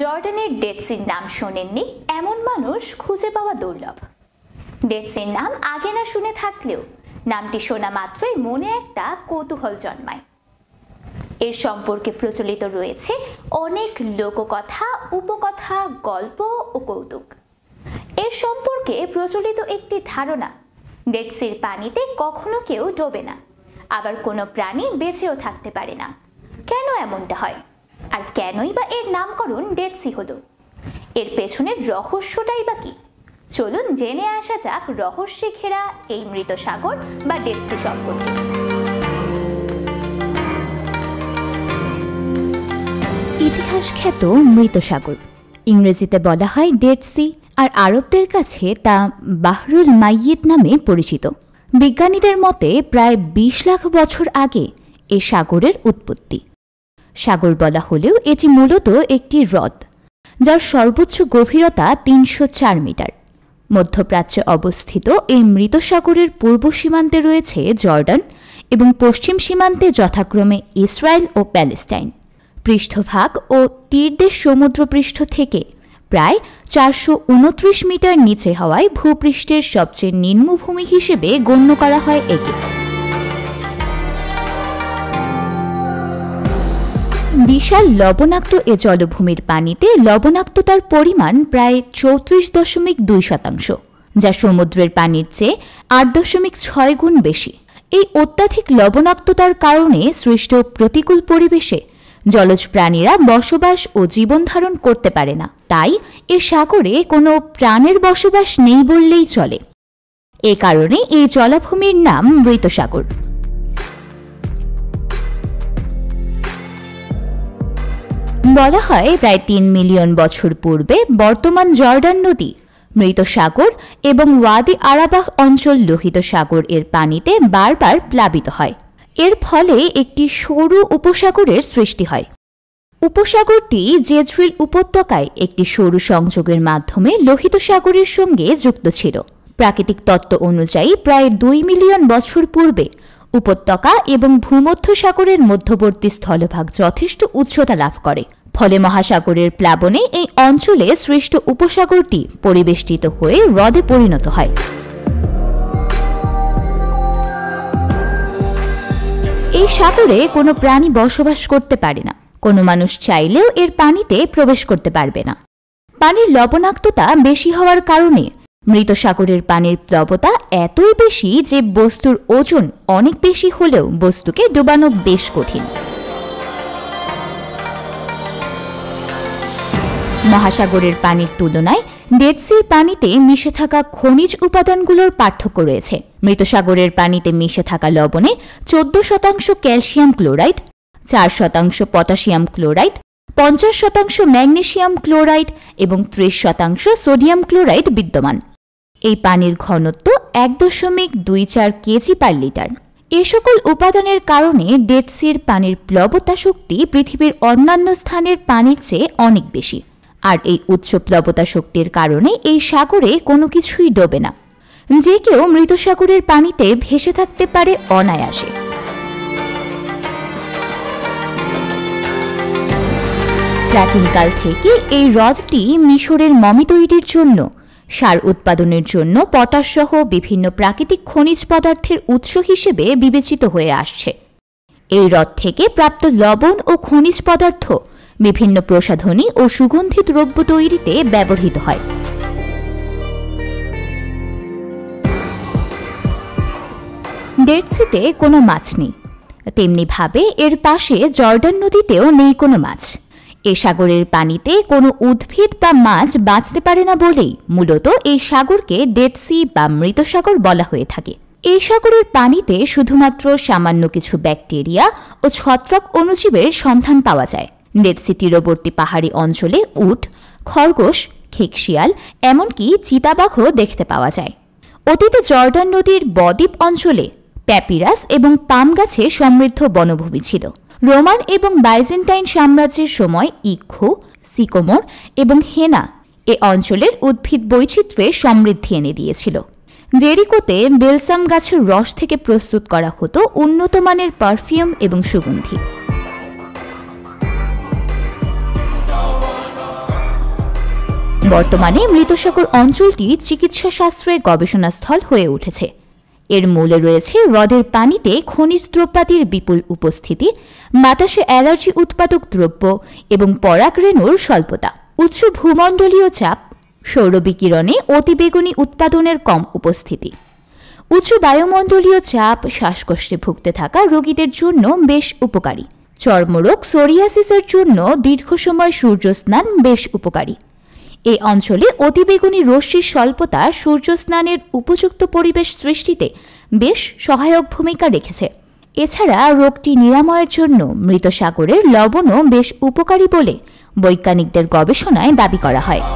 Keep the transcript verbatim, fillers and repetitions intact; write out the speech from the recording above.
জর্ডানের ডেড সির নাম শোনেননি এমন মানুষ খুঁজে পাওয়া দুর্লভ। ডেড সির নাম আগে না শুনে থাকলেও নামটি শোনা মাত্রই মনে একটা কৌতূহল জন্মায়। এর সম্পর্কে প্রচলিত রয়েছে অনেক লোককথা, উপকথা, গল্প ও কৌতুক। এর সম্পর্কে প্রচলিত একটি ধারণা, ডেড সির পানিতে কখনো কেউ ডোবে না, আবার কোনো প্রাণী বেঁচেও থাকতে পারে না। কেন এমনটা হয় আর কেনই বা এর নামকরণ ডেড সি হলো, এর পেছনের রহস্যটাই বা কি? চলুন জেনে আসা যাক রহস্যে ঘেরা এই মৃত সাগর বা ডেড সি সম্পর্কে। ইতিহাস খ্যাত মৃত সাগর, ইংরেজিতে বলা হয় ডেড সি, আর আরবদের কাছে তা বাহরুল মাইয়িত নামে পরিচিত। বিজ্ঞানীদের মতে প্রায় বিশ লাখ বছর আগে এ সাগরের উৎপত্তি। সাগর বলা হলেও এটি মূলত একটি হ্রদ, যার সর্বোচ্চ গভীরতা তিনশো চার মিটার। মধ্যপ্রাচ্যে অবস্থিত এই মৃত সাগরের পূর্ব সীমান্তে রয়েছে জর্ডান এবং পশ্চিম সীমান্তে যথাক্রমে ইসরায়েল ও প্যালেস্টাইন। পৃষ্ঠভাগ ও তীরদেশ সমুদ্রপৃষ্ঠ থেকে প্রায় চারশো উনত্রিশ মিটার নিচে হওয়ায় ভূপৃষ্ঠের সবচেয়ে নিম্নভূমি হিসেবে গণ্য করা হয় একে। বিশাল লবণাক্ত এ জলভূমির পানিতে লবণাক্ততার পরিমাণ প্রায় চৌত্রিশ দশমিক দুই শতাংশ, যা সমুদ্রের পানির চেয়ে আট দশমিক ছয় গুণ বেশি। এই অত্যাধিক লবণাক্ততার কারণে সৃষ্ট প্রতিকূল পরিবেশে জলজ প্রাণীরা বসবাস ও জীবন ধারণ করতে পারে না, তাই এ সাগরে কোনো প্রাণের বসবাস নেই বললেই চলে। এ কারণে এই জলাভূমির নাম মৃত সাগর। বলা হয় প্রায় তিন মিলিয়ন বছর পূর্বে বর্তমান জর্ডান নদী, মৃত সাগর এবং ওয়াদি আরাবাহ অঞ্চল লোহিত সাগর এর পানিতে বারবার প্লাবিত হয়। এর ফলে একটি সরু উপসাগরের সৃষ্টি হয়। উপসাগরটি জেজরিল উপত্যকায় একটি সরু সংযোগের মাধ্যমে লোহিত সাগরের সঙ্গে যুক্ত ছিল। প্রাকৃতিক তত্ত্ব অনুযায়ী প্রায় দুই মিলিয়ন বছর পূর্বে উপত্যকা এবং ভূমধ্য সাগরের মধ্যবর্তী স্থলভাগ যথেষ্ট উচ্চতা লাভ করে, ফলে মহাসাগরের প্লাবনে এই অঞ্চলে সৃষ্ট উপসাগরটি পরিবেষ্টিত হয়ে হ্রদে পরিণত হয়। এই সাগরে কোনো প্রাণী বসবাস করতে পারে না, কোনো মানুষ চাইলেও এর পানিতে প্রবেশ করতে পারবে না। পানির লবণাক্ততা বেশি হওয়ার কারণে মৃত সাগরের পানির প্লবতা এতই বেশি যে বস্তুর ওজন অনেক বেশি হলেও বস্তুকে ডোবানো বেশ কঠিন। মহাসাগরের পানির তুলনায় ডেড সির পানিতে মিশে থাকা খনিজ উপাদানগুলোর পার্থক্য রয়েছে। মৃত সাগরের পানিতে মিশে থাকা লবণে চোদ্দ শতাংশ ক্যালসিয়াম ক্লোরাইড, চার শতাংশ পটাশিয়াম ক্লোরাইড, পঞ্চাশ শতাংশ ম্যাগনেসিয়াম ক্লোরাইড এবং ত্রিশ শতাংশ সোডিয়াম ক্লোরাইড বিদ্যমান। এই পানির ঘনত্ব এক দশমিক দুই চার কেজি পার লিটার। এ সকল উপাদানের কারণে ডেড সির পানির প্লবতা শক্তি পৃথিবীর অন্যান্য স্থানের পানির চেয়ে অনেক বেশি, আর এই উচ্চ প্লবতা শক্তির কারণে এই সাগরে কোনো কিছুই ডোবে না। যে কেউ মৃত সাগরের পানিতে ভেসে থাকতে পারে অনায়াসে। প্রাচীনকাল থেকে এই হ্রদটি মিশরের মমি তৈরির জন্য, সার উৎপাদনের জন্য পটাশ সহ বিভিন্ন প্রাকৃতিক খনিজ পদার্থের উৎস হিসেবে বিবেচিত হয়ে আসছে। এই হ্রদ থেকে প্রাপ্ত লবণ ও খনিজ পদার্থ বিভিন্ন প্রসাধনী ও সুগন্ধি দ্রব্য তৈরিতে ব্যবহৃত হয়। ডেড সিতে কোনো মাছ নেই, তেমনিভাবে এর পাশে জর্ডান নদীতেও নেই কোনো মাছ। এ সাগরের পানিতে কোনো উদ্ভিদ বা মাছ বাঁচতে পারে না বলেই মূলত এই সাগরকে ডেড সি বা মৃত সাগর বলা হয়ে থাকে। এই সাগরের পানিতে শুধুমাত্র সামান্য কিছু ব্যাকটেরিয়া ও ছত্রাক অণুজীবের সন্ধান পাওয়া যায়। ডেড সি তীরবর্তী পাহাড়ি অঞ্চলে উট, খরগোশ, খেকশিয়াল, এমনকি চিতাবাঘও দেখতে পাওয়া যায়। অতীতে জর্ডান নদীর বদ্বীপ অঞ্চলে প্যাপিরাস এবং পাম গাছে সমৃদ্ধ বনভূমি ছিল। রোমান এবং বাইজেন্টাইন সাম্রাজ্যের সময় ইক্ষু, সিকোমোর এবং হেনা এ অঞ্চলের উদ্ভিদ বৈচিত্র্যে সমৃদ্ধি এনে দিয়েছিল। জেরিকোতে বেলসাম গাছের রস থেকে প্রস্তুত করা হতো উন্নত মানের পারফিউম এবং সুগন্ধি। বর্তমানে মৃত সকল অঞ্চলটি চিকিৎসা শাস্ত্রে গবেষণাস্থল হয়ে উঠেছে। এর মূলে রয়েছে হ্রদের পানিতে খনিজ দ্রব্যাদির বিপুল উপস্থিতি, বাতাসে অ্যালার্জি উৎপাদক দ্রব্য এবং পরাগরেণুর স্বল্পতা, উচ্চ ভূমণ্ডলীয় চাপ, সৌর বিকিরণে অতিবেগুনি উৎপাদনের কম উপস্থিতি। উচ্চ বায়ুমণ্ডলীয় চাপ শ্বাসকষ্টে ভুগতে থাকা রোগীদের জন্য বেশ উপকারী। চর্মরোগ, সোরিয়াসিসের জন্য দীর্ঘ সময় সূর্য স্নান বেশ উপকারী। এই অঞ্চলে অতিবেগুনি রশ্মির স্বল্পতা সূর্য স্নানের উপযুক্ত পরিবেশ সৃষ্টিতে বেশ সহায়ক ভূমিকা রেখেছে। এছাড়া রোগটি নিরাময়ের জন্য মৃত সাগরের লবণও বেশ উপকারী বলে বৈজ্ঞানিকদের গবেষণায় দাবি করা হয়।